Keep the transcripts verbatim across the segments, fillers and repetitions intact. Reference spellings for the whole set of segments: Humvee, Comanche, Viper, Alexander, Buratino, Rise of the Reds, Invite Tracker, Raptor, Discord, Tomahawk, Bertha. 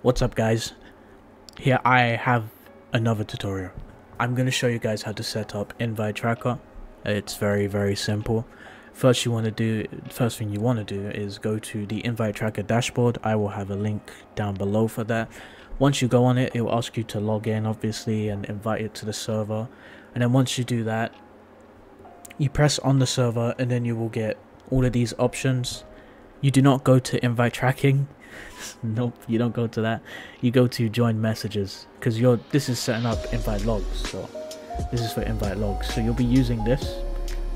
What's up guys, here I have another tutorial. I'm going to show you guys how to set up Invite Tracker. It's very very simple. First you want to do, first thing you want to do is go to the Invite Tracker dashboard. I will have a link down below for that. Once you go on it, it will ask you to log in obviously and invite it to the server. And then once you do that, you press on the server and then you will get all of these options. You do not go to invite tracking. Nope, you don't go to that. You go to join messages, because you're this is setting up invite logs, so this is for invite logs. So you'll be using this.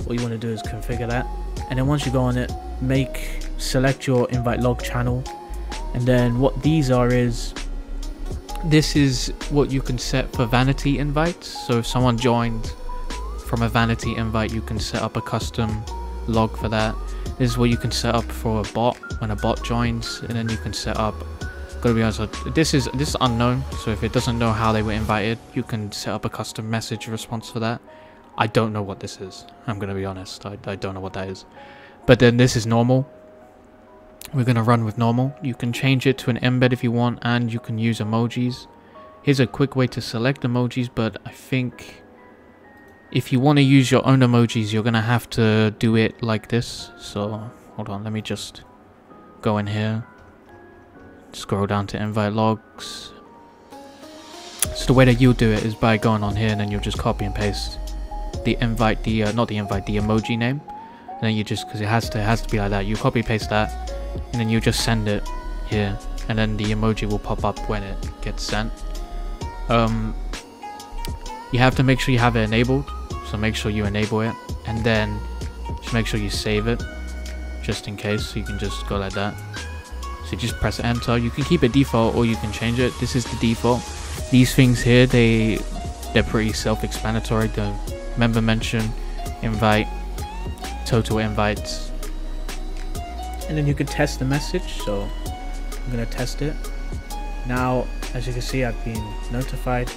What you want to do is configure that, and then once you go on it, make select your invite log channel. And then what these are is this is what you can set for vanity invites. So if someone joined from a vanity invite, you can set up a custom log for that. This is what you can set up for a bot when a bot joins, and then you can set up, gotta be honest, this is this is unknown, so if it doesn't know how they were invited, you can set up a custom message response for that. I don't know what this is, I'm gonna be honest, I, I don't know what that is. But then this is normal, we're gonna run with normal. You can change it to an embed if you want, and you can use emojis. Here's a quick way to select emojis, but I think if you want to use your own emojis, you're going to have to do it like this. So, hold on, let me just go in here. Scroll down to invite logs. So the way that you'll do it is by going on here, and then you'll just copy and paste the invite, the, uh, not the invite, the emoji name. And then you just, because it has to, it has to be like that, you copy paste that, and then you just send it here. And then the emoji will pop up when it gets sent. Um, you have to make sure you have it enabled. So make sure you enable it, and then just make sure you save it just in case. So you can just go like that. So you just press enter. You can keep it default or you can change it. This is the default. These things here, they they're pretty self-explanatory. The member mention, invite, total invites, and then you can test the message. So I'm gonna test it now. As you can see, I've been notified.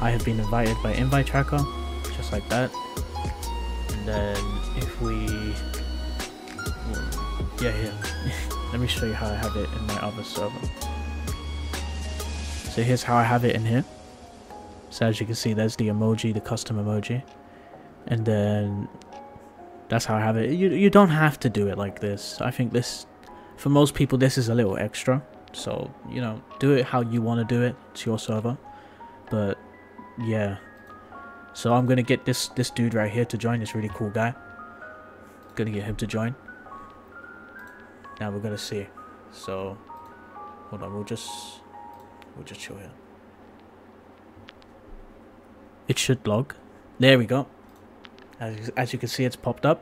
I have been invited by Invite Tracker. Just like that. And then if we yeah here yeah. Let me show you how I have it in my other server. So here's how I have it in here. So as you can see, there's the emoji, the custom emoji, and then that's how I have it. You, you don't have to do it like this. I think this, for most people, this is a little extra, so you know, do it how you want to do it. It's your server. But yeah, so I'm gonna get this this dude right here to join. This really cool guy. Gonna get him to join. Now we're gonna see. So hold on, we'll just we'll just chill here. It should log. There we go. As as you can see, it's popped up.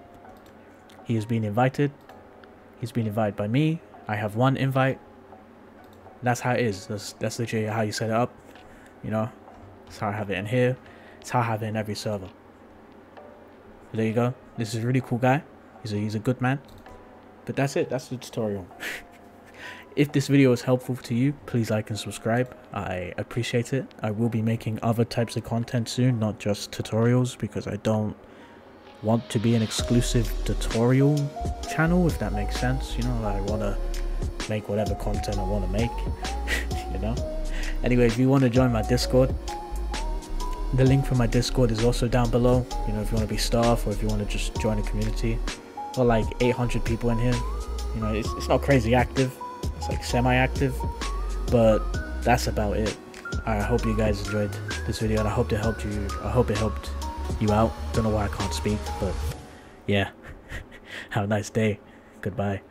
He has been invited. He's been invited by me. I have one invite. That's how it is. That's that's literally how you set it up. You know, that's how I have it in here. It's how I have it in every server. But there you go. This is a really cool guy. He's a, he's a good man. But that's it. That's the tutorial. If this video is helpful to you, please like and subscribe. I appreciate it. I will be making other types of content soon, not just tutorials, because I don't want to be an exclusive tutorial channel, if that makes sense. You know, I want to make whatever content I want to make, you know. Anyway, if you want to join my Discord, the link for my Discord is also down below. You know, if you want to be staff, or if you want to just join a community. Got like eight hundred people in here. You know, it's, it's not crazy active. It's like semi-active. But that's about it. I hope you guys enjoyed this video, and I hope it helped you. I hope it helped you out. Don't know why I can't speak, but yeah. Have a nice day. Goodbye.